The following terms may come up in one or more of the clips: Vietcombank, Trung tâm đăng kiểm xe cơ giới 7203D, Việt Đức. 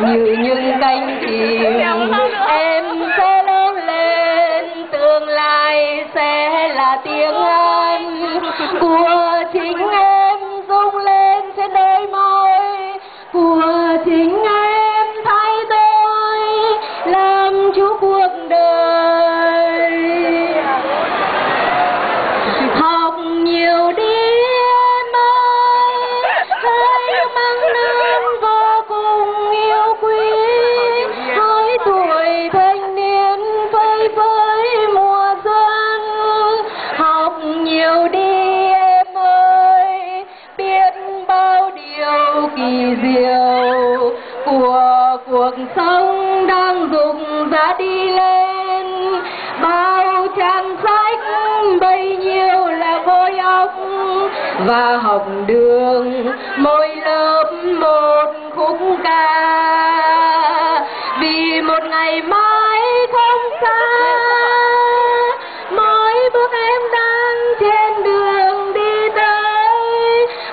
như những cánh chim em sẽ lớn lên, tương lai sẽ là tiếng Anh của chính em rung lên trên đôi môi của chính em, thay tôi làm chúa cuộc đời. Học nhiều đi em ơi, hãy mang nước vô cùng yêu quý. Hỡi tuổi thanh niên vây với mùa xuân, học nhiều đi em ơi, biết bao điều kỳ diệu của cuộc sống đang rụng rã đi lên. Bao trang sách bấy nhiêu là vôi óc, và học đường mỗi lớp một khúc ca, vì một ngày mai không xa. Mỗi bước em đang trên đường đi tới,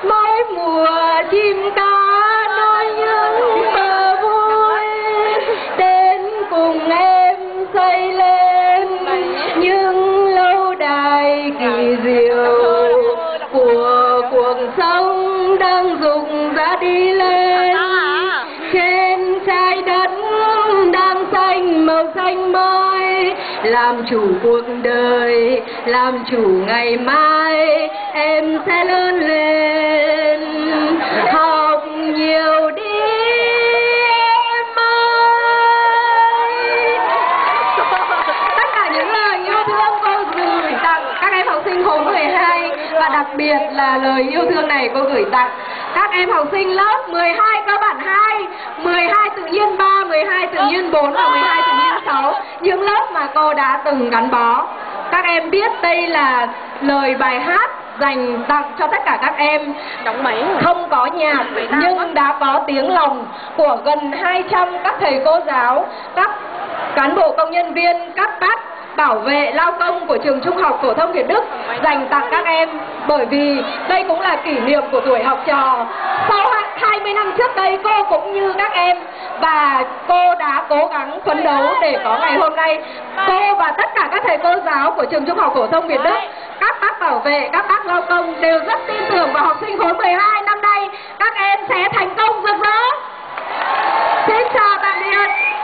mỗi mùa chim ca nói những bờ vui, đến cùng em xây lên những lâu đài kỳ diệu của cuộc sống đang rụng rã đi lên. Trên trái đất đang xanh màu xanh mới, làm chủ cuộc đời, làm chủ ngày mai, em sẽ lớn lên. Học nhiều đi em ơi. Tất cả những lời yêu thương cô Dương gửi tặng các em học sinh khối 12, và đặc biệt là lời yêu thương này cô gửi tặng các em học sinh lớp 12 cơ bản 2, 12 tự nhiên 3, 12 tự nhiên 4 và 12 tự nhiên 6, những lớp mà cô đã từng gắn bó. Các em biết đây là lời bài hát dành tặng cho tất cả các em không có nhạc nhưng đã có tiếng lòng của gần 200 các thầy cô giáo, các cán bộ công nhân viên, các bác bảo vệ lao công của trường trung học phổ thông Việt Đức dành tặng các em, bởi vì đây cũng là kỷ niệm của tuổi học trò. Sau 20 năm trước đây cô cũng như các em, và cô đã cố gắng phấn đấu để có ngày hôm nay. Cô và tất cả các thầy cô giáo của trường trung học phổ thông Việt Đức, các bác bảo vệ, các bác lao công đều rất tin tưởng vào học sinh khối 12 năm nay. Các em sẽ thành công rực rỡ. Xin chào tạm biệt.